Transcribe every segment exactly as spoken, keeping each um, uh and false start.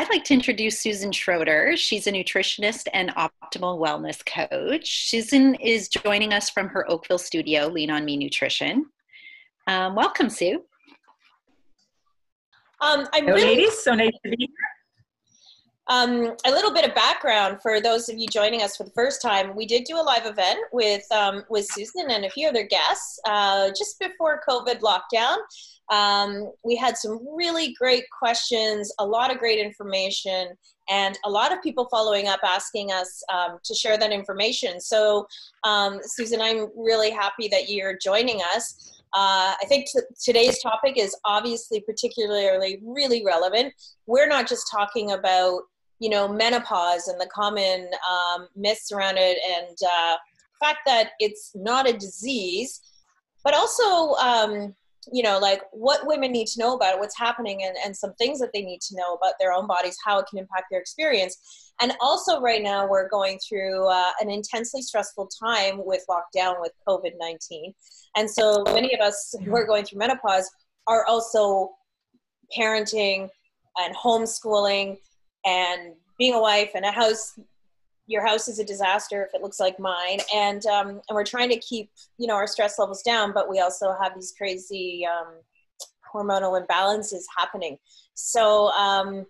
I'd like to introduce Susan Schroeder. She's a nutritionist and optimal wellness coach. Susan is joining us from her Oakville studio, Lean On Me Nutrition. Um, welcome, Sue. Um, I'm Hello, really, ladies. So nice to be here. Um, a little bit of background for those of you joining us for the first time. We did do a live event with, um, with Susan and a few other guests uh, just before COVID lockdown. Um, we had some really great questions, a lot of great information, and a lot of people following up asking us um, to share that information. So, um, Susan, I'm really happy that you're joining us. Uh, I think t today's topic is obviously particularly really relevant. We're not just talking about, you know, menopause and the common um, myths around it and uh, the fact that it's not a disease, but also, um, you know, like what women need to know about it, what's happening, and, and some things that they need to know about their own bodies, how it can impact their experience. And also right now we're going through uh, an intensely stressful time with lockdown with COVID nineteen. And so many of us who are going through menopause are also parenting and homeschooling and being a wife and a house. Your house is a disaster if it looks like mine. And, um, and we're trying to keep, you know, our stress levels down, but we also have these crazy um, hormonal imbalances happening. So um,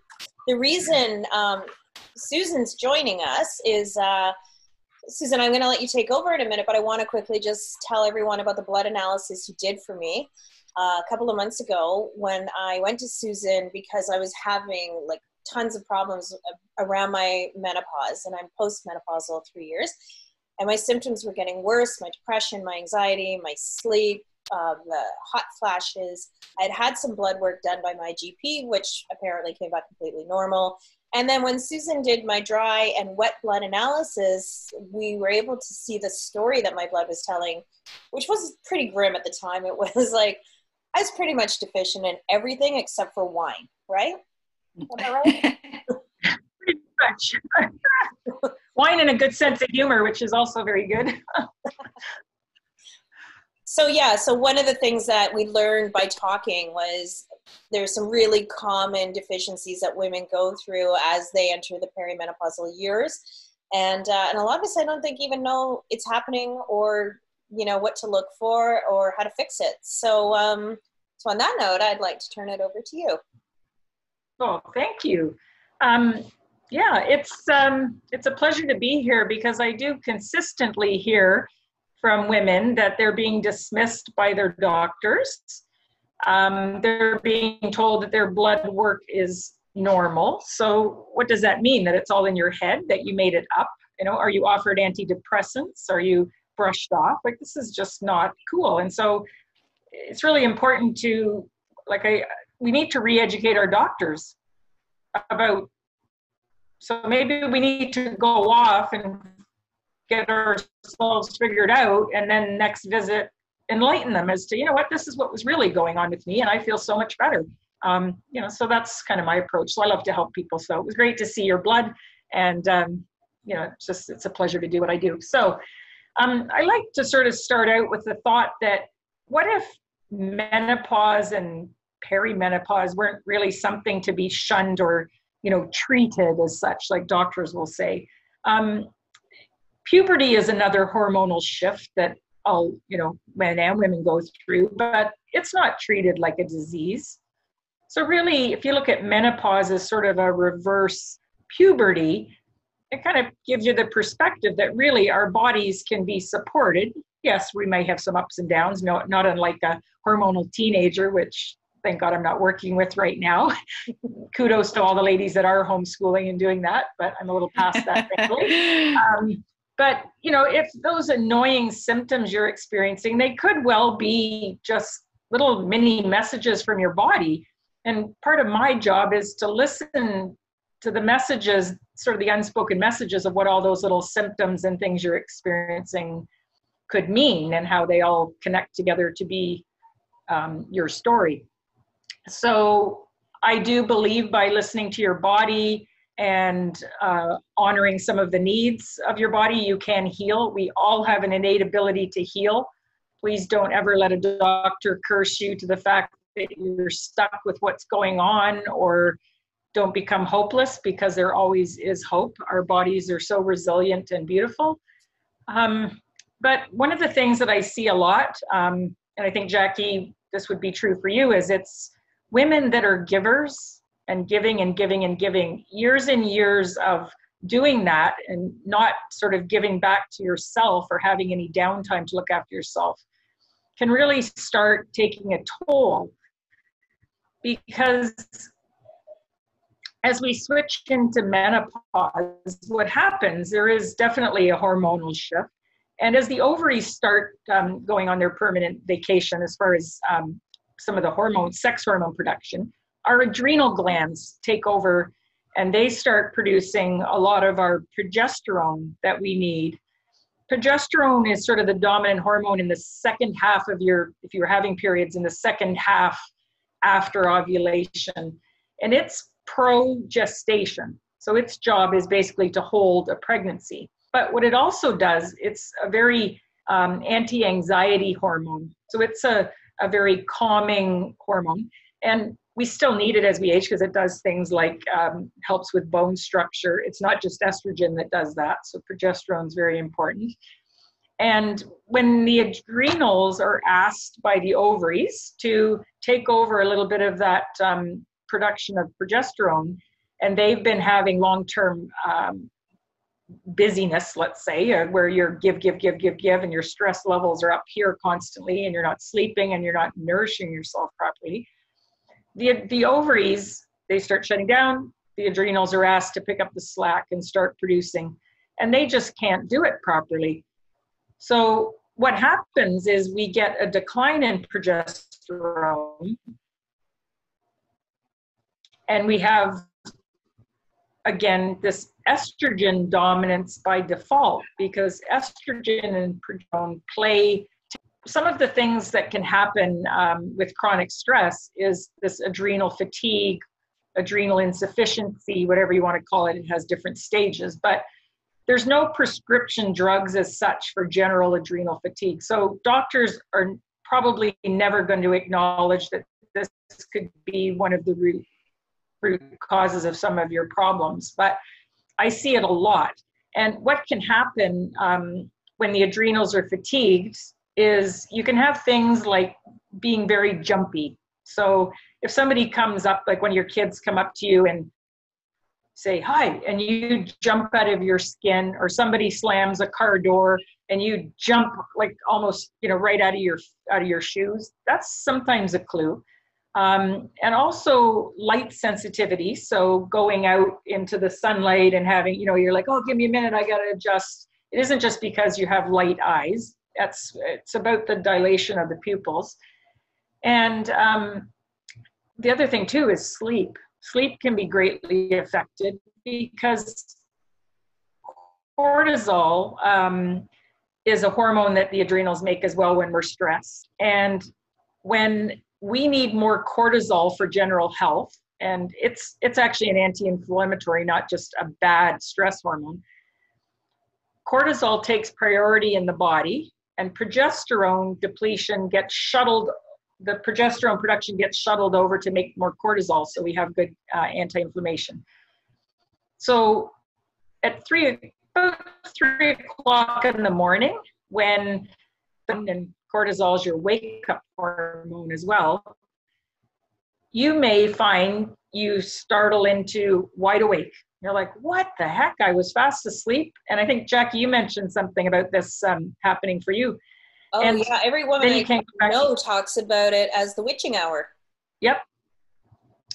the reason um, Susan's joining us is, uh, Susan, I'm gonna let you take over in a minute, but I wanna quickly just tell everyone about the blood analysis you did for me uh, a couple of months ago when I went to Susan because I was having like tons of problems around my menopause, and I'm postmenopausal three years, and my symptoms were getting worse, my depression, my anxiety, my sleep, uh, the hot flashes. I'd had some blood work done by my G P, which apparently came back completely normal. And then when Susan did my dry and wet blood analysis, we were able to see the story that my blood was telling, which was pretty grim at the time. It was like, I was pretty much deficient in everything except for wine, right? Am I right? Pretty much. Wine and a good sense of humor, which is also very good. So yeah, so one of the things that we learned by talking was there's some really common deficiencies that women go through as they enter the perimenopausal years. And, uh, and a lot of us, I don't think even know it's happening or, you know, what to look for or how to fix it. So, um, so on that note, I'd like to turn it over to you. Oh, thank you. Um, yeah, it's, um, it's a pleasure to be here because I do consistently hear from women that they're being dismissed by their doctors. Um, they're being told that their blood work is normal. So what does that mean? That it's all in your head, that you made it up? You know, are you offered antidepressants? Are you brushed off? Like, this is just not cool. And so it's really important to, like I, we need to re-educate our doctors about, so maybe we need to go off and get ourselves figured out, and then next visit, enlighten them as to, you know what, this is what was really going on with me, and I feel so much better. Um, you know, so that's kind of my approach. So I love to help people. So it was great to see your blood, and um, you know, it's just, it's a pleasure to do what I do. So um, I like to sort of start out with the thought that what if menopause and perimenopause weren't really something to be shunned or, you know, treated as such, like doctors will say. Um, puberty is another hormonal shift that all, you know, men and women go through, but it's not treated like a disease. So really, if you look at menopause as sort of a reverse puberty, it kind of gives you the perspective that really our bodies can be supported. Yes, we may have some ups and downs, no, not unlike a hormonal teenager, which thank God I'm not working with right now. Kudos to all the ladies that are homeschooling and doing that, but I'm a little past that. um, but, you know, if those annoying symptoms you're experiencing, they could well be just little mini messages from your body. And part of my job is to listen to the messages, sort of the unspoken messages of what all those little symptoms and things you're experiencing could mean and how they all connect together to be um, your story. So I do believe by listening to your body and uh, honoring some of the needs of your body, you can heal. We all have an innate ability to heal. Please don't ever let a doctor curse you to the fact that you're stuck with what's going on or don't become hopeless, because there always is hope. Our bodies are so resilient and beautiful. Um, but one of the things that I see a lot, um, and I think, Jackie, this would be true for you, is it's women that are givers and giving and giving and giving, years and years of doing that and not sort of giving back to yourself or having any downtime to look after yourself, can really start taking a toll. Because as we switch into menopause, what happens, there is definitely a hormonal shift. And as the ovaries start um, going on their permanent vacation, as far as um, some of the hormone, sex hormone production, our adrenal glands take over and they start producing a lot of our progesterone that we need. Progesterone is sort of the dominant hormone in the second half of your, if you're having periods, in the second half after ovulation. And it's progestation. So its job is basically to hold a pregnancy. But what it also does, it's a very um, anti-anxiety hormone. So it's a, a very calming hormone. And we still need it as we age, because it does things like um, helps with bone structure. It's not just estrogen that does that. So progesterone is very important. And when the adrenals are asked by the ovaries to take over a little bit of that um, production of progesterone, and they've been having long-term um, busyness, let's say, uh, where you're give, give, give, give, give, and your stress levels are up here constantly, and you're not sleeping, and you're not nourishing yourself properly. The, the ovaries, they start shutting down, the adrenals are asked to pick up the slack and start producing, and they just can't do it properly. So what happens is we get a decline in progesterone, and we have, again, this estrogen dominance by default, because estrogen and progesterone play. Some of the things that can happen um, with chronic stress is this adrenal fatigue, adrenal insufficiency, whatever you want to call it. It has different stages, but there's no prescription drugs as such for general adrenal fatigue. So doctors are probably never going to acknowledge that this could be one of the root, root causes of some of your problems, but I see it a lot. And what can happen um, when the adrenals are fatigued is you can have things like being very jumpy. So if somebody comes up, like one of your kids come up to you and say hi, and you jump out of your skin, or somebody slams a car door and you jump like almost, you know, right out of your out of your shoes, that's sometimes a clue. Um, and also light sensitivity. So going out into the sunlight and having, you know, you're like, oh, give me a minute, I got to adjust. It isn't just because you have light eyes. That's, it's about the dilation of the pupils. And um, the other thing too is sleep. Sleep can be greatly affected because cortisol um, is a hormone that the adrenals make as well when we're stressed. And when we need more cortisol for general health, and it's, it's actually an anti-inflammatory, not just a bad stress hormone, cortisol takes priority in the body, and progesterone depletion gets shuttled the progesterone production gets shuttled over to make more cortisol, so we have good uh, anti-inflammation. So at three, about three o'clock in the morning, when and cortisol is your wake-up hormone as well, you may find you startle into wide awake. You're like, what the heck? I was fast asleep. And I think, Jackie, you mentioned something about this um, happening for you. Oh, and yeah, every woman I can know talks about it as the witching hour. Yep.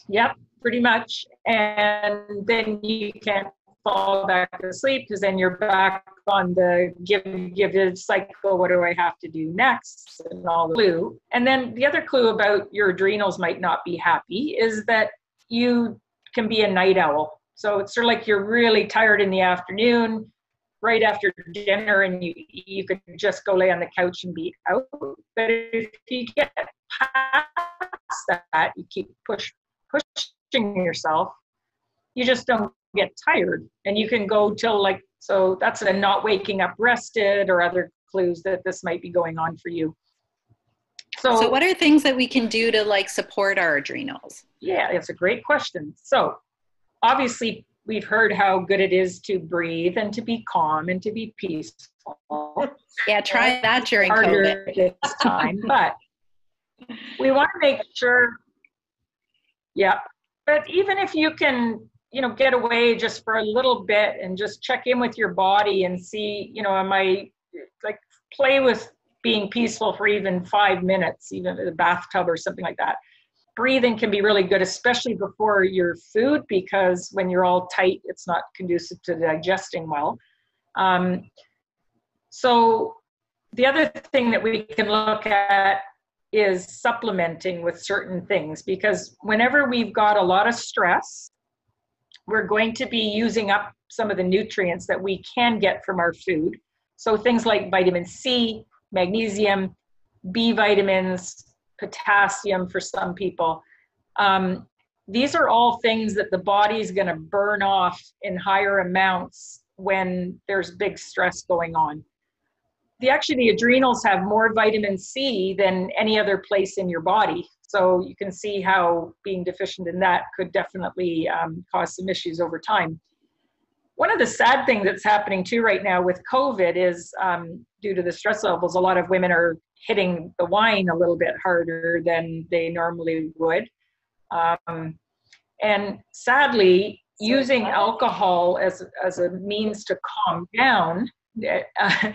Yep, pretty much. And then you can't fall back asleep, because then you're back on the give, give, give cycle. What do I have to do next? And all the clue. And then the other clue about your adrenals might not be happy is that you can be a night owl. So it's sort of like you're really tired in the afternoon, right after dinner, and you you could just go lay on the couch and be out. But if you get past that, you keep push, pushing yourself, you just don't get tired. And you can go till like, so that's a not waking up rested, or other clues that this might be going on for you. So, so what are things that we can do to like support our adrenals? Yeah, it's a great question. So obviously we've heard how good it is to breathe and to be calm and to be peaceful. Yeah, try that during COVID this time. But we want to make sure, yeah. But even if you can, you know, get away just for a little bit and just check in with your body and see, you know, am I, like, play with being peaceful for even five minutes, even in a bathtub or something like that. Breathing can be really good, especially before your food, because when you're all tight, it's not conducive to digesting well. Um, so the other thing that we can look at is supplementing with certain things, because whenever we've got a lot of stress, we're going to be using up some of the nutrients that we can get from our food. So things like vitamin C, magnesium, B vitamins, potassium for some people. Um, these are all things that the body's going to burn off in higher amounts when there's big stress going on. The, actually, the adrenals have more vitamin C than any other place in your body. So you can see how being deficient in that could definitely um, cause some issues over time. One of the sad things that's happening too right now with COVID is um, due to the stress levels, a lot of women are hitting the wine a little bit harder than they normally would. Um, and sadly, using alcohol as, as a means to calm down, uh,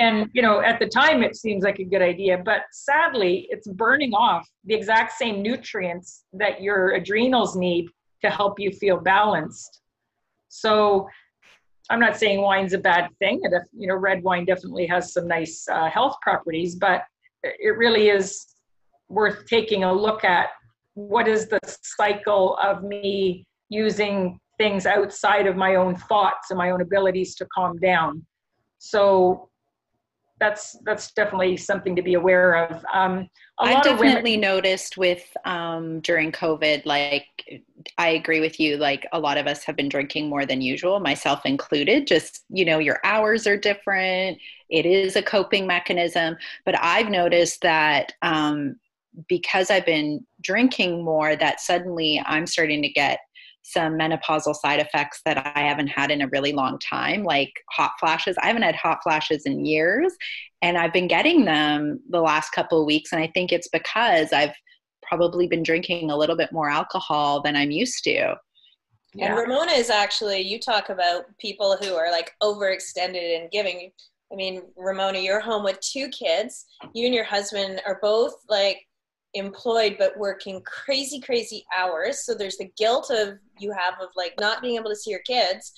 and, you know, at the time it seems like a good idea, but sadly, it's burning off the exact same nutrients that your adrenals need to help you feel balanced. So I'm not saying wine's a bad thing. It, you know, red wine definitely has some nice uh, health properties, but it really is worth taking a look at what is the cycle of me using things outside of my own thoughts and my own abilities to calm down. So that's that's definitely something to be aware of. Um, a lot I've definitely of women- noticed with um, during COVID, like, I agree with you, like a lot of us have been drinking more than usual, myself included. Just, you know, your hours are different. It is a coping mechanism. But I've noticed that um, because I've been drinking more, that suddenly I'm starting to get some menopausal side effects that I haven't had in a really long time, like hot flashes. I haven't had hot flashes in years, and I've been getting them the last couple of weeks. And I think it's because I've probably been drinking a little bit more alcohol than I'm used to. Yeah. And Ramona is actually, you talk about people who are like overextended and giving. I mean, Ramona, you're home with two kids. You and your husband are both like employed but working crazy crazy hours, so there's the guilt of you have of like not being able to see your kids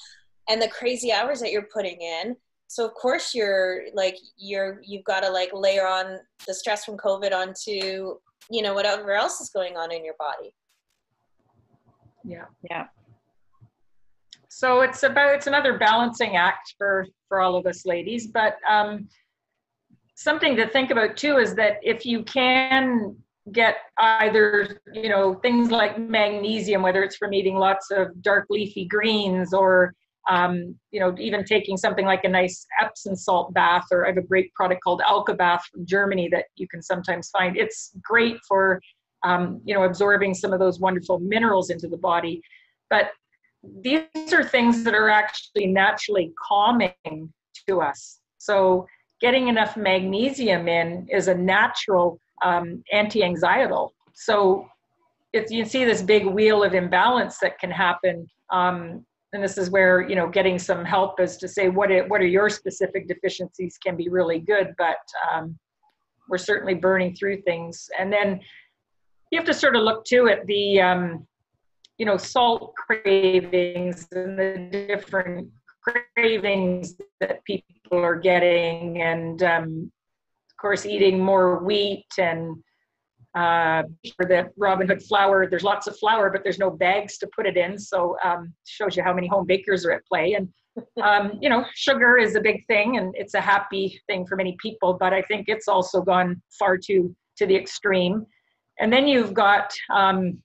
and the crazy hours that you're putting in. So of course you're like you're you've got to like layer on the stress from COVID onto, you know, whatever else is going on in your body. Yeah, yeah. So it's about it's another balancing act for for all of us ladies, but um something to think about too is that if you can get either, you know, things like magnesium, whether it's from eating lots of dark leafy greens or, um, you know, even taking something like a nice Epsom salt bath, or I have a great product called Alka-Bath from Germany that you can sometimes find. It's great for, um, you know, absorbing some of those wonderful minerals into the body. But these are things that are actually naturally calming to us. So getting enough magnesium in is a natural um, anti-anxietal. So if you see this big wheel of imbalance that can happen, um, and this is where, you know, getting some help as to say what it, what are your specific deficiencies can be really good, but um, we're certainly burning through things. And then you have to sort of look too at the, um, you know, salt cravings and the different cravings that people are getting, and um, of course eating more wheat and uh, for the Robin Hood flour. There's lots of flour, but there's no bags to put it in, so um, shows you how many home bakers are at play. And um, you know, sugar is a big thing, and it's a happy thing for many people, but I think it's also gone far too to the extreme. And then you've got um,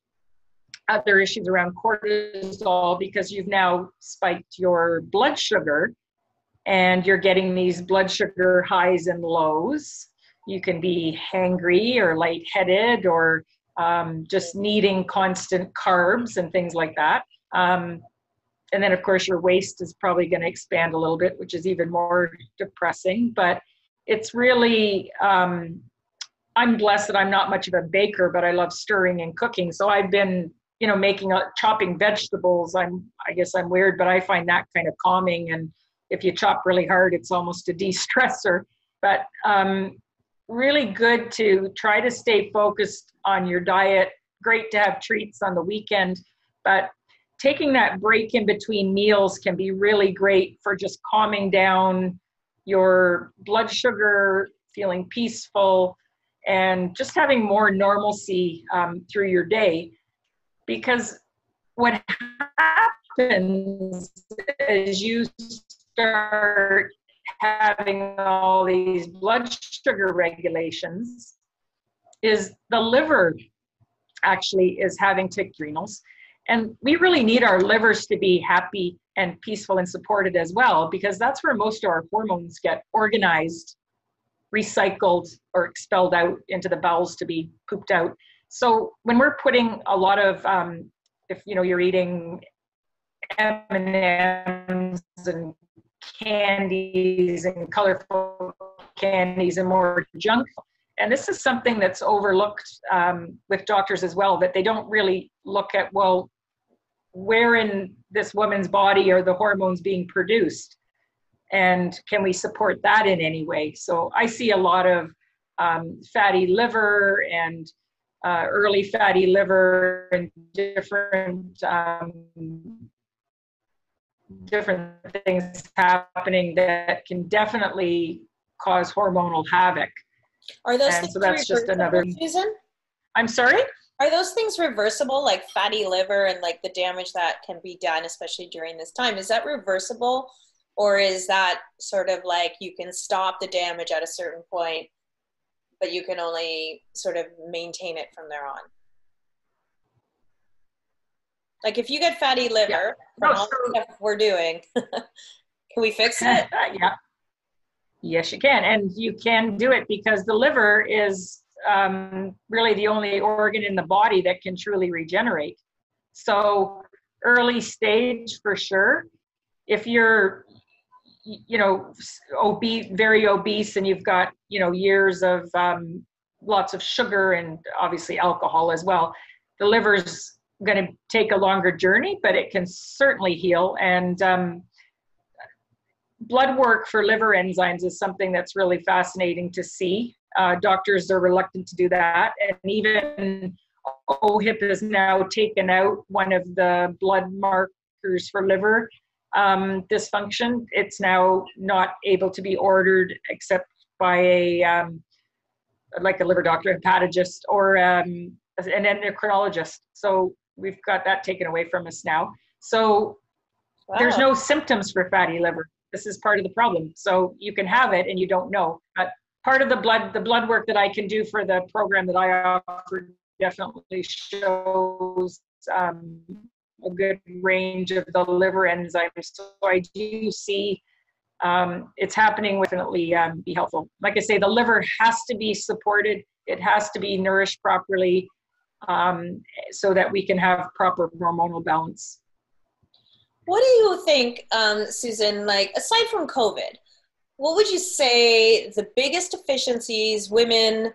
other issues around cortisol, because you've now spiked your blood sugar and you're getting these blood sugar highs and lows. You can be hangry or lightheaded or um, just needing constant carbs and things like that. Um, and then, of course, your waist is probably going to expand a little bit, which is even more depressing. But it's really, um, I'm blessed that I'm not much of a baker, but I love stirring and cooking. So I've been, you know, making, uh, chopping vegetables. I'm, I guess I'm weird, but I find that kind of calming. And if you chop really hard, it's almost a de-stressor. But um, really good to try to stay focused on your diet. Great to have treats on the weekend, but taking that break in between meals can be really great for just calming down your blood sugar, feeling peaceful, and just having more normalcy um, through your day. Because what happens is you start having all these blood sugar regulations is the liver actually is having tick renals. And we really need our livers to be happy and peaceful and supported as well, because that's where most of our hormones get organized, recycled, or expelled out into the bowels to be pooped out. So when we're putting a lot of, um, if you know, you're eating M and M's and candies and colorful candies and more junk. And this is something that's overlooked um, with doctors as well, that they don't really look at, well, where in this woman's body are the hormones being produced? And can we support that in any way? So I see a lot of um, fatty liver and uh, early fatty liver and different um, different things happening that can definitely cause hormonal havoc. Are those and things so that's just another reason? I'm sorry? Are those things reversible, like fatty liver and like the damage that can be done, especially during this time? Is that reversible, or is that sort of like you can stop the damage at a certain point, but you can only sort of maintain it from there on? Like if you get fatty liver, yeah. from no, all so, the stuff we're doing, can we fix it? Yeah. Yes, you can. And you can do it because the liver is um, really the only organ in the body that can truly regenerate. So early stage for sure. If you're, you know, obese, very obese, and you've got, you know, years of um, lots of sugar and obviously alcohol as well, the liver's going to take a longer journey, but it can certainly heal. And um, blood work for liver enzymes is something that's really fascinating to see. Uh, doctors are reluctant to do that. And even O HIP has now taken out one of the blood markers for liver um, dysfunction. It's now not able to be ordered except by a, um, like a liver doctor, a hepatologist, or um, an endocrinologist. So we've got that taken away from us now. So wow. There's no symptoms for fatty liver. This is part of the problem. So you can have it and you don't know. But part of the blood, the blood work that I can do for the program that I offer definitely shows um, a good range of the liver enzymes. So I do see um, it's happening with definitely um, be helpful. Like I say, the liver has to be supported. It has to be nourished properly um, so that we can have proper hormonal balance. What do you think, um, Susan, like aside from COVID, what would you say the biggest deficiencies women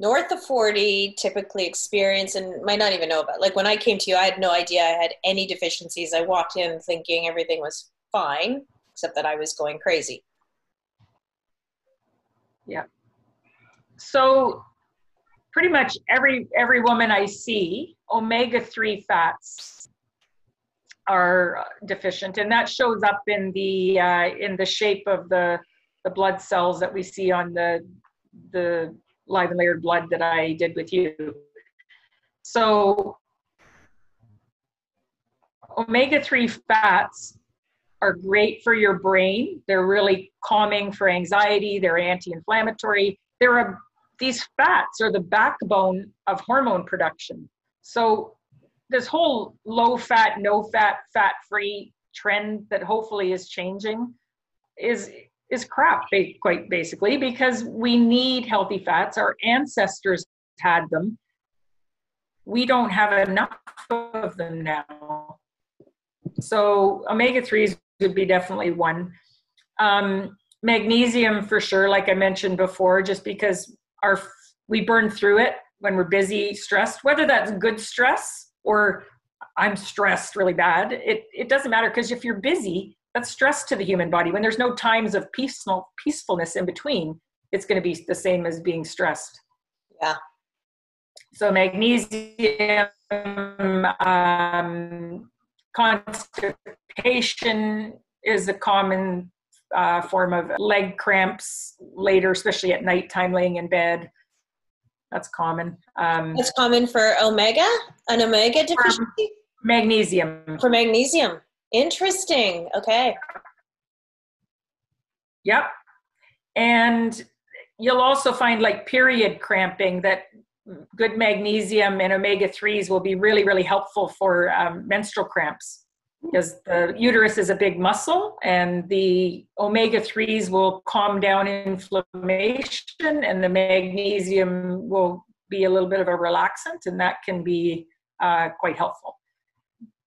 north of forty typically experience and might not even know about? Like when I came to you, I had no idea I had any deficiencies. I walked in thinking everything was fine, except that I was going crazy. Yeah. So pretty much every, every woman I see, omega three fats are deficient, and that shows up in the uh, in the shape of the the blood cells that we see on the the live and layered blood that I did with you. So omega three fats are great for your brain. They're really calming for anxiety. They're anti-inflammatory. They're a, these fats are the backbone of hormone production. So this whole low-fat, no-fat, fat-free trend that hopefully is changing is is crap, quite basically, because we need healthy fats. Our ancestors had them. We don't have enough of them now. So omega threes would be definitely one. Um, magnesium for sure, like I mentioned before, just because our we burn through it when we're busy, stressed, whether that's good stress or I'm stressed really bad, it, it doesn't matter, because if you're busy, that's stress to the human body. When there's no times of peaceful, peacefulness in between, it's going to be the same as being stressed. Yeah. So magnesium, um, constipation is a common uh, form of leg cramps later, especially at nighttime laying in bed. That's common. Um, That's common for omega, an omega deficiency? Magnesium. For magnesium. Interesting. Okay. Yep. And you'll also find like period cramping, that good magnesium and omega threes will be really, really helpful for um, menstrual cramps, because the uterus is a big muscle, and the omega threes will calm down inflammation, and the magnesium will be a little bit of a relaxant, and that can be uh, quite helpful.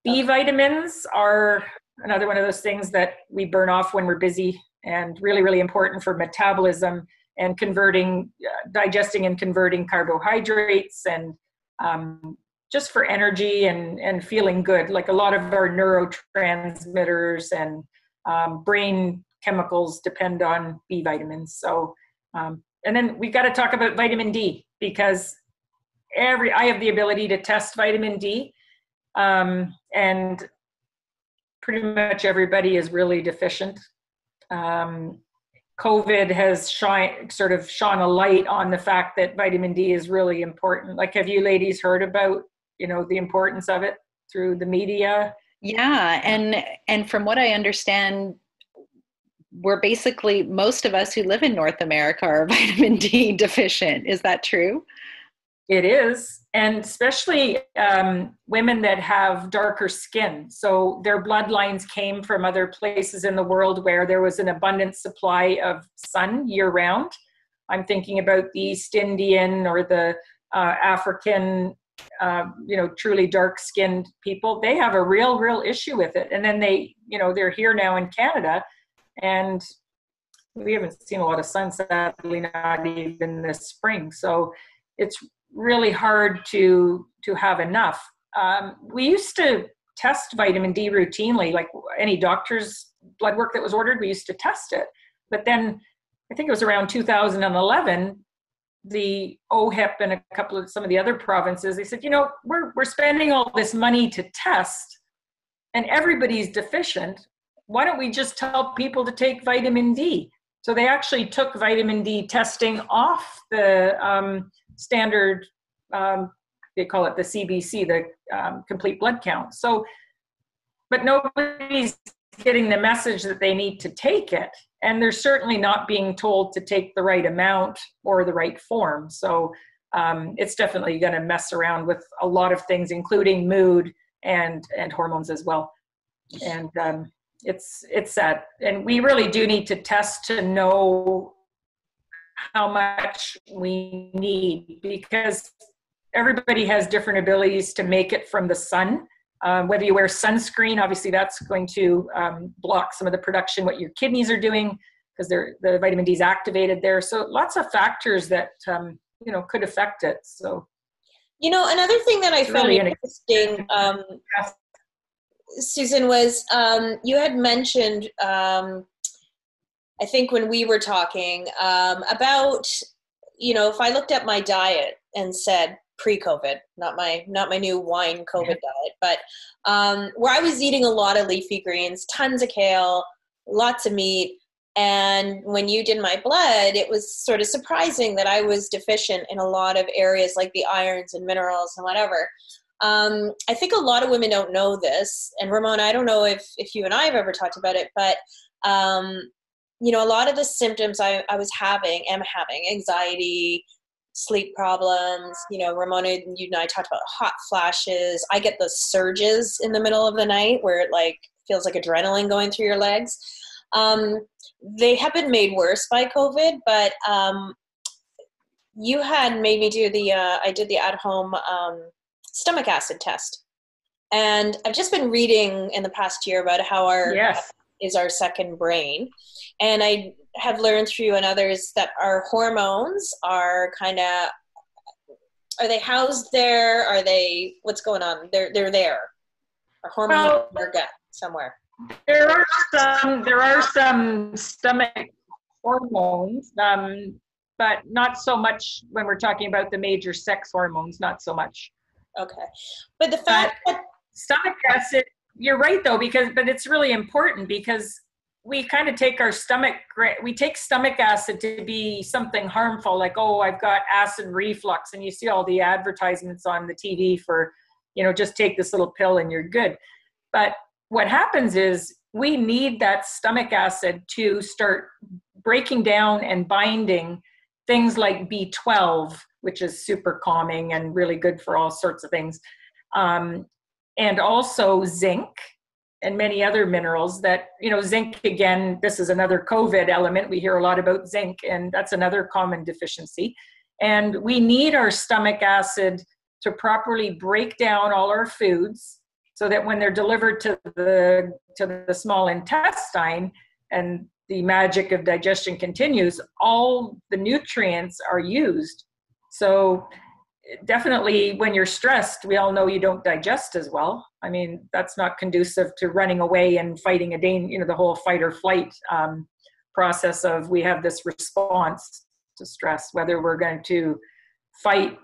B vitamins are another one of those things that we burn off when we're busy, and really, really important for metabolism and converting, uh, digesting and converting carbohydrates, and um, just for energy and, and feeling good. Like a lot of our neurotransmitters and um, brain chemicals depend on B vitamins. So, um, and then we've got to talk about vitamin D, because every, I have the ability to test vitamin D, um, and pretty much everybody is really deficient. Um, COVID has shine, sort of shone a light on the fact that vitamin D is really important. Like, have you ladies heard about, you know, the importance of it through the media? Yeah. And, and from what I understand, we're basically, most of us who live in North America are vitamin D deficient. Is that true? It is. And especially um, women that have darker skin. So their bloodlines came from other places in the world where there was an abundant supply of sun year round. I'm thinking about the East Indian or the uh, African Uh, you know, truly dark-skinned people. They have a real, real issue with it. And then they, you know, they're here now in Canada, and we haven't seen a lot of sun, sadly, not even this spring. So it's really hard to to have enough. Um, we used to test vitamin D routinely, like any doctor's blood work that was ordered, we used to test it. But then I think it was around two thousand eleven, the O H I P and a couple of some of the other provinces, they said, you know, we're we're spending all this money to test, and everybody's deficient. Why don't we just tell people to take vitamin D? So they actually took vitamin D testing off the um, standard. Um, they call it the C B C, the um, complete blood count. So, but nobody's getting the message that they need to take it. And they're certainly not being told to take the right amount or the right form. So um, it's definitely going to mess around with a lot of things, including mood and, and hormones as well. And um, it's, it's sad. And we really do need to test to know how much we need, because everybody has different abilities to make it from the sun. Um, whether you wear sunscreen, obviously that's going to um, block some of the production, what your kidneys are doing, because they're the vitamin D is activated there. So lots of factors that, um, you know, could affect it. So, you know, another thing that I found really interesting, um, yeah. Susan, was um, you had mentioned, um, I think when we were talking um, about, you know, if I looked at my diet and said, pre-COVID, not my not my new wine COVID diet, but um, where I was eating a lot of leafy greens, tons of kale, lots of meat. And when you did my blood, it was sort of surprising that I was deficient in a lot of areas like the irons and minerals and whatever. Um, I think a lot of women don't know this. And Ramona, I don't know if, if you and I have ever talked about it, but um, you know, a lot of the symptoms I, I was having, am having, anxiety, sleep problems, you know, Ramona, you and I talked about hot flashes. I get those surges in the middle of the night where it like feels like adrenaline going through your legs. Um, they have been made worse by COVID, but um, you had made me do the, uh, I did the at-home um, stomach acid test. And I've just been reading in the past year about how our yes. is our second brain. And I have learned through you and others that our hormones are kind of, are they housed there? Are they, what's going on? They're, they're there. Our hormones well, are in your gut somewhere. There are some, there are some stomach hormones, um, but not so much when we're talking about the major sex hormones, not so much. Okay. But the fact uh, that stomach acid, you're right though, because, but it's really important because we kind of take our stomach, we take stomach acid to be something harmful, like, oh, I've got acid reflux, and you see all the advertisements on the T V for, you know, just take this little pill and you're good. But what happens is we need that stomach acid to start breaking down and binding things like B twelve, which is super calming and really good for all sorts of things, um, and also zinc and many other minerals that, you know, zinc, again, this is another COVID element. We hear a lot about zinc, and that's another common deficiency. And we need our stomach acid to properly break down all our foods so that when they're delivered to the, to the small intestine and the magic of digestion continues, all the nutrients are used. So definitely when you're stressed, we all know you don't digest as well. I mean, that's not conducive to running away and fighting a danger, you know, the whole fight or flight um, process of we have this response to stress, whether we're going to fight,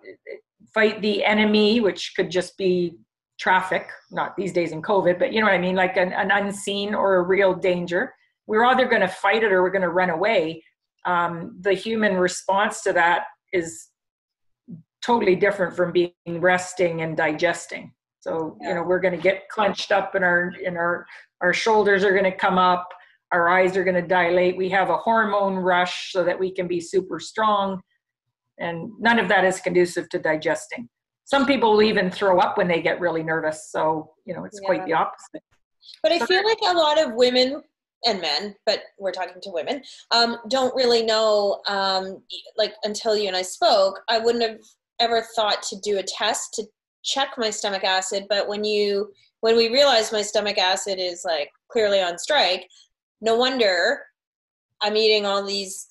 fight the enemy, which could just be traffic, not these days in COVID, but you know what I mean? Like an, an unseen or a real danger. We're either going to fight it or we're going to run away. Um, the human response to that is totally different from being resting and digesting. So, you know, we're going to get clenched up and our, in our, our shoulders are going to come up, our eyes are going to dilate. We have a hormone rush so that we can be super strong. And none of that is conducive to digesting. Some people will even throw up when they get really nervous. So, you know, it's yeah. quite the opposite. But I so, feel like a lot of women and men, but we're talking to women, um, don't really know, um, like until you and I spoke, I wouldn't have ever thought to do a test to check my stomach acid. But when you, when we realized my stomach acid is like clearly on strike, no wonder I'm eating all these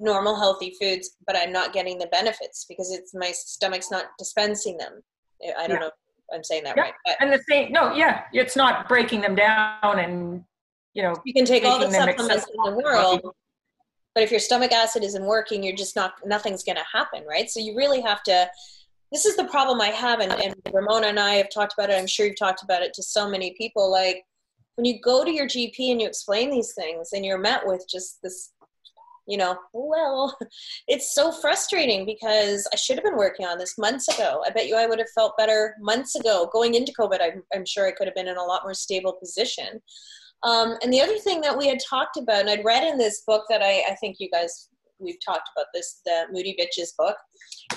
normal healthy foods, but I'm not getting the benefits because it's my stomach's not dispensing them. I don't yeah. know if I'm saying that yeah. right. But and the thing, no, yeah, it's not breaking them down and, you know. You can take all the supplements in the world, but if your stomach acid isn't working, you're just not, nothing's going to happen, right? So you really have to, this is the problem I have, and, and Ramona and I have talked about it, I'm sure you've talked about it to so many people, like when you go to your G P and you explain these things and you're met with just this, you know, well, it's so frustrating because I should have been working on this months ago. I bet you I would have felt better months ago. Going into COVID, I'm, I'm sure I could have been in a lot more stable position. Um, and the other thing that we had talked about, and I'd read in this book that I, I think you guys, we've talked about this, the Moody Bitches book,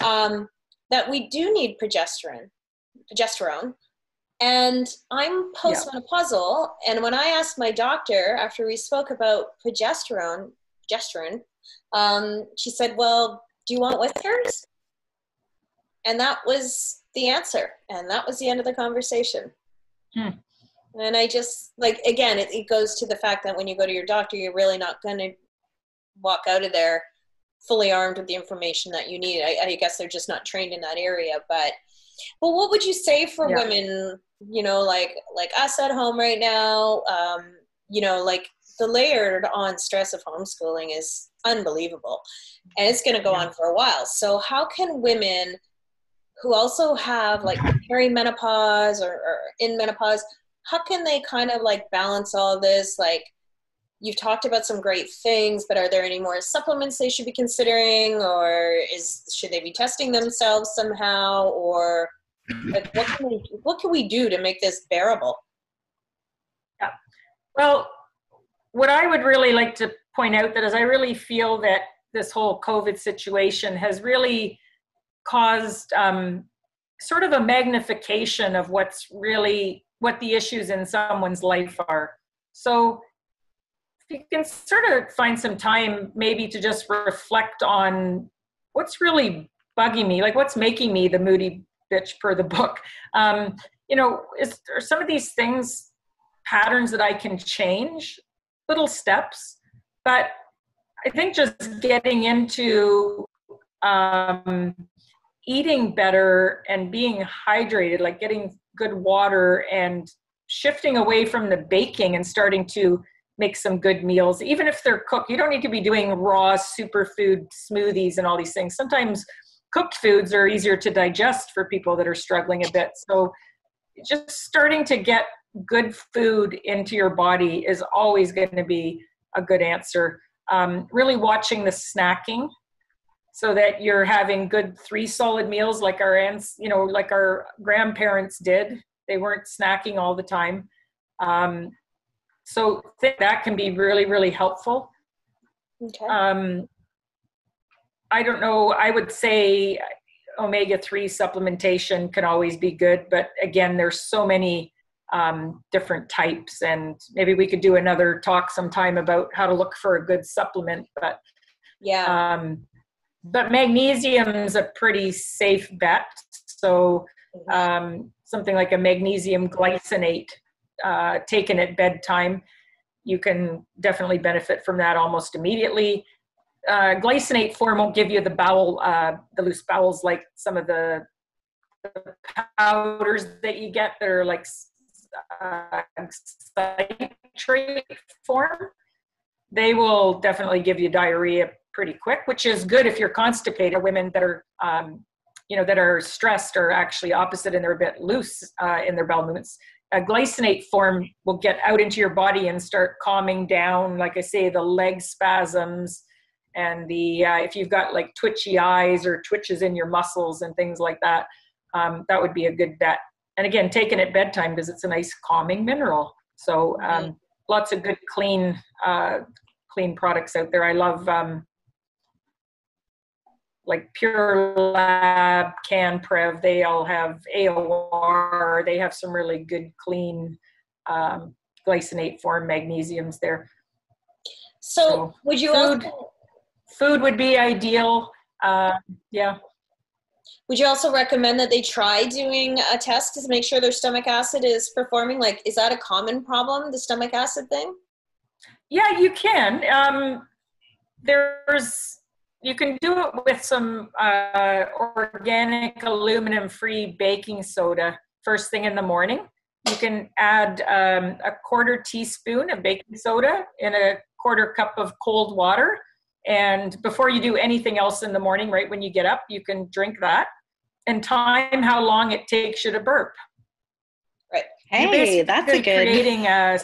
um, that we do need progesterone, progesterone. And I'm postmenopausal, yeah. and when I asked my doctor after we spoke about progesterone, progesterone, um, she said, well, do you want whiskers? And that was the answer, and that was the end of the conversation. Hmm. And I just, like, again, it, it goes to the fact that when you go to your doctor, you're really not going to walk out of there fully armed with the information that you need. I, I guess they're just not trained in that area. But, well, what would you say for yeah. women, you know, like, like us at home right now, um, you know, like the layered on stress of homeschooling is unbelievable. And it's going to go yeah. on for a while. So how can women who also have like perimenopause or, or in menopause, how can they kind of like balance all this? Like you've talked about some great things, but are there any more supplements they should be considering, or is, should they be testing themselves somehow? Or like, what can we, what can we do to make this bearable? Yeah. Well, what I would really like to point out that is I really feel that this whole COVID situation has really caused um, sort of a magnification of what's really, what the issues in someone's life are. So you can sort of find some time maybe to just reflect on what's really bugging me, like what's making me the moody bitch per the book. Um, you know, is, are some of these things patterns that I can change, little steps? But I think just getting into um, eating better and being hydrated, like getting good water and shifting away from the baking and starting to make some good meals, even if they're cooked. You don't need to be doing raw superfood smoothies and all these things. Sometimes cooked foods are easier to digest for people that are struggling a bit. So just starting to get good food into your body is always going to be a good answer. Um, really watching the snacking so that you're having good three solid meals like our aunts, you know, like our grandparents did. They weren't snacking all the time. Um, So that can be really, really helpful. Okay. Um, I don't know. I would say omega three supplementation can always be good. But again, there's so many um, different types. And maybe we could do another talk sometime about how to look for a good supplement. But, yeah. Um, but magnesium is a pretty safe bet. So um, something like a magnesium glycinate Uh, taken at bedtime, you can definitely benefit from that almost immediately. Uh, glycinate form won't give you the bowel, uh, the loose bowels like some of the, the powders that you get that are like uh, citrate form. They will definitely give you diarrhea pretty quick, which is good if you're constipated. Women that are, um, you know, that are stressed are actually opposite, and they're a bit loose uh, in their bowel movements. A glycinate form will get out into your body and start calming down, like I say, the leg spasms and the, uh, if you've got like twitchy eyes or twitches in your muscles and things like that, um, that would be a good bet. And again, taken at bedtime because it's a nice calming mineral. So um, mm-hmm. lots of good clean, uh, clean products out there. I love um, like Pure Lab, CanPrev, they all have A O R. They have some really good, clean um, glycinate form magnesiums there. So, so would you food, also, food would be ideal. Uh, yeah. Would you also recommend that they try doing a test to make sure their stomach acid is performing? Like, is that a common problem, the stomach acid thing? Yeah, you can. Um, there's... You can do it with some uh, organic aluminum-free baking soda first thing in the morning. You can add um, a quarter teaspoon of baking soda in a quarter cup of cold water. And before you do anything else in the morning, right when you get up, you can drink that and time how long it takes you to burp. Right. Hey, that's a good creating a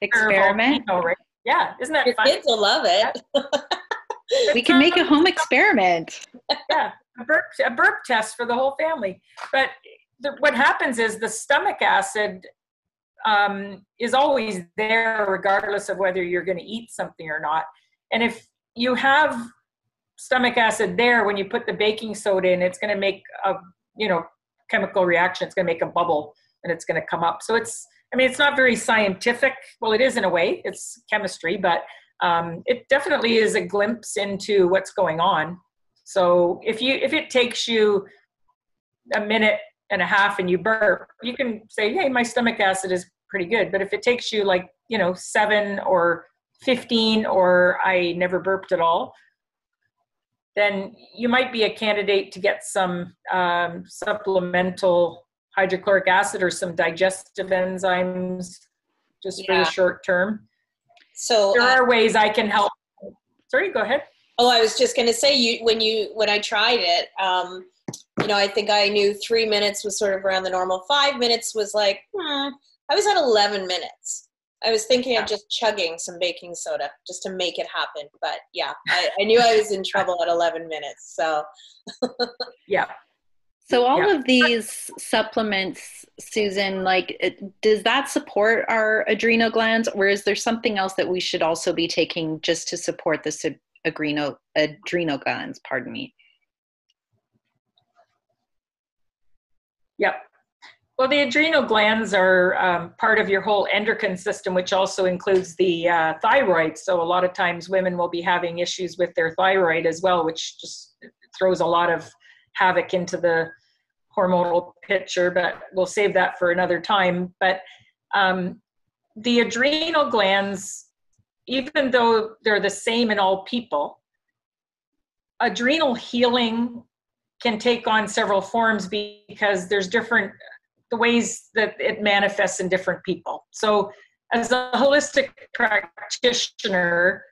experiment. Volcano, right? Yeah, isn't that Your fun? Kids will love it. Yeah. We can make a home experiment. Yeah, a burp, a burp test for the whole family. But the, what happens is the stomach acid um, is always there regardless of whether you're going to eat something or not. And if you have stomach acid there, when you put the baking soda in, it's going to make a, you know, chemical reaction. It's going to make a bubble and it's going to come up. So it's, I mean, it's not very scientific. Well, it is in a way. It's chemistry, but Um, it definitely is a glimpse into what's going on. So if you, if it takes you a minute and a half and you burp, you can say, hey, my stomach acid is pretty good. But if it takes you like, you know, seven or fifteen, or I never burped at all, then you might be a candidate to get some um, supplemental hydrochloric acid or some digestive enzymes just yeah. for the short term. So there are uh, ways I can help. Sorry, go ahead. Oh, I was just going to say you when you when I tried it, um, you know, I think I knew three minutes was sort of around the normal. Five minutes was like, hmm. I was at eleven minutes. I was thinking yeah. of just chugging some baking soda just to make it happen. But yeah, I, I knew I was in trouble at eleven minutes. So yeah. So all yeah. of these supplements, Susan, like, it, does that support our adrenal glands, or is there something else that we should also be taking just to support the sub- adrenal, adrenal glands? Pardon me. Yep. Well, the adrenal glands are um, part of your whole endocrine system, which also includes the uh, thyroid. So a lot of times women will be having issues with their thyroid as well, which just throws a lot of havoc into the hormonal picture, but we'll save that for another time. But um, the adrenal glands, even though they're the same in all people, adrenal healing can take on several forms because there's different the ways that it manifests in different people. So as a holistic practitioner,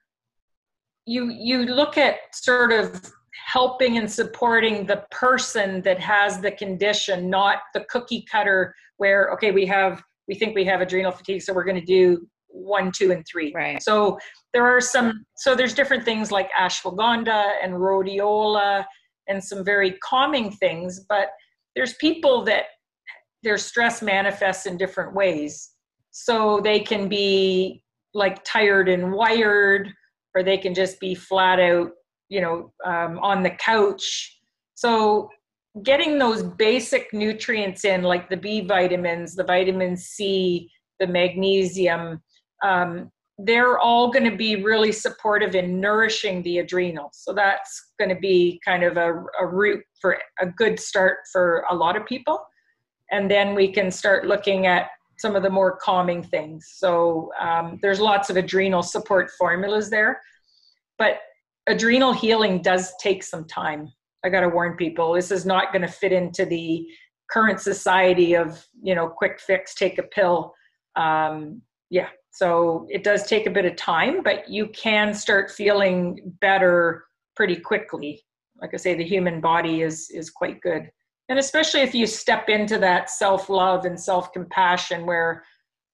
you you look at sort of helping and supporting the person that has the condition, not the cookie cutter where, okay, we have, we think we have adrenal fatigue, so we're going to do one, two, and three. Right. So there are some, so there's different things like ashwagandha and rhodiola and some very calming things, but there's people that their stress manifests in different ways. So they can be like tired and wired, or they can just be flat out, you know, um, on the couch. So getting those basic nutrients in, like the B vitamins, the vitamin C, the magnesium, um, they're all going to be really supportive in nourishing the adrenals. So that's going to be kind of a, a route for a good start for a lot of people. And then we can start looking at some of the more calming things. So um, there's lots of adrenal support formulas there, but adrenal healing does take some time. I got to warn people, this is not going to fit into the current society of, you know, quick fix, take a pill. Um, yeah. So it does take a bit of time, but you can start feeling better pretty quickly. Like I say, the human body is, is quite good. And especially if you step into that self-love and self-compassion where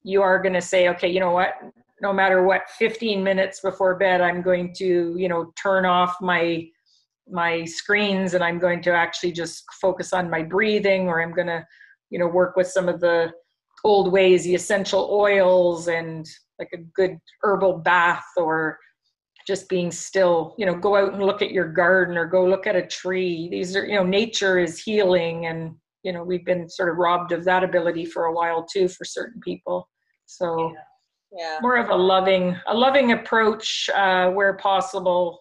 you are going to say, okay, you know what, no matter what, fifteen minutes before bed, I'm going to, you know, turn off my, my screens, and I'm going to actually just focus on my breathing, or I'm going to, you know, work with some of the old ways, the essential oils and like a good herbal bath, or just being still, you know, go out and look at your garden or go look at a tree. These are, you know, nature is healing, and, you know, we've been sort of robbed of that ability for a while too, for certain people. So yeah. Yeah. More of a loving, a loving approach uh, where possible,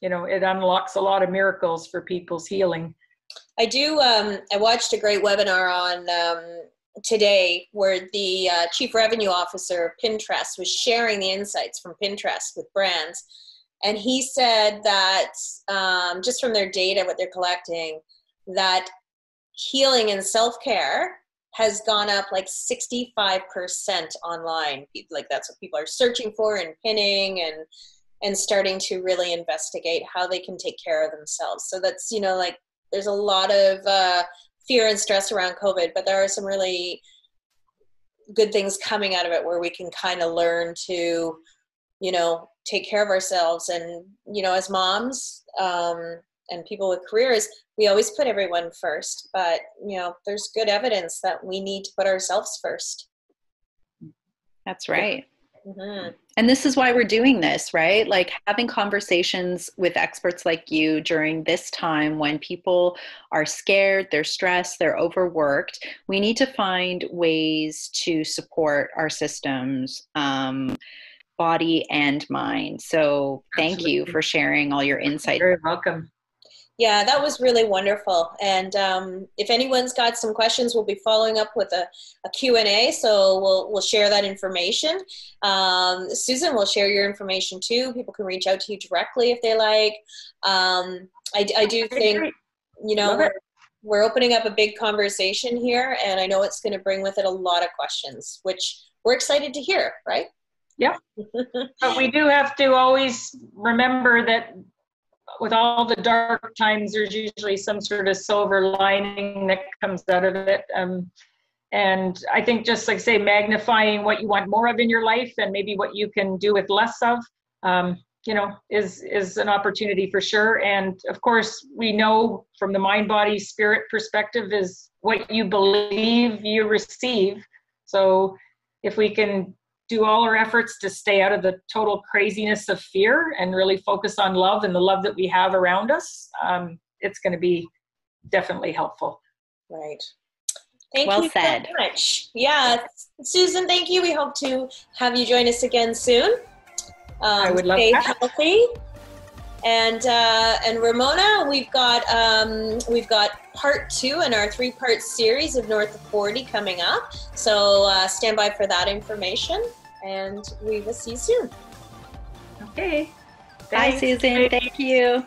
you know, it unlocks a lot of miracles for people's healing. I do. Um, I watched a great webinar on um, today where the uh, chief revenue officer of Pinterest was sharing the insights from Pinterest with brands. And he said that um, just from their data, what they're collecting, that healing and self-care has gone up like sixty-five percent online. Like that's what people are searching for and pinning and, and starting to really investigate how they can take care of themselves. So that's, you know, like there's a lot of, uh, fear and stress around COVID, but there are some really good things coming out of it where we can kind of learn to, you know, take care of ourselves. And, you know, as moms um, and people with careers, we always put everyone first, but, you know, there's good evidence that we need to put ourselves first. That's right. Mm-hmm. And this is why we're doing this, right? Like having conversations with experts like you during this time when people are scared, they're stressed, they're overworked. We need to find ways to support our systems, um, body and mind. So thank Absolutely. You for sharing all your insights. You're welcome. Yeah, that was really wonderful. And um, if anyone's got some questions, we'll be following up with a, a Q and A. So we'll, we'll share that information. Um, Susan will share your information too. People can reach out to you directly if they like. Um, I, I do think, you know, we're, we're opening up a big conversation here, and I know it's going to bring with it a lot of questions, which we're excited to hear, right? Yeah. But we do have to always remember that with all the dark times, there's usually some sort of silver lining that comes out of it. Um, and I think just like say, magnifying what you want more of in your life and maybe what you can do with less of, um, you know, is, is an opportunity for sure. And of course we know from the mind, body, spirit perspective is what you believe you receive. So if we can do all our efforts to stay out of the total craziness of fear and really focus on love and the love that we have around us, um, it's going to be definitely helpful. Right. Thank you so much. Yeah. Susan, thank you. We hope to have you join us again soon. Um, I would love that. Stay healthy. And uh, and Ramona, we've got um, we've got part two in our three-part series of North of forty coming up. So uh, stand by for that information, and we will see you soon. Okay. Thanks. Bye, Susan. Thank you.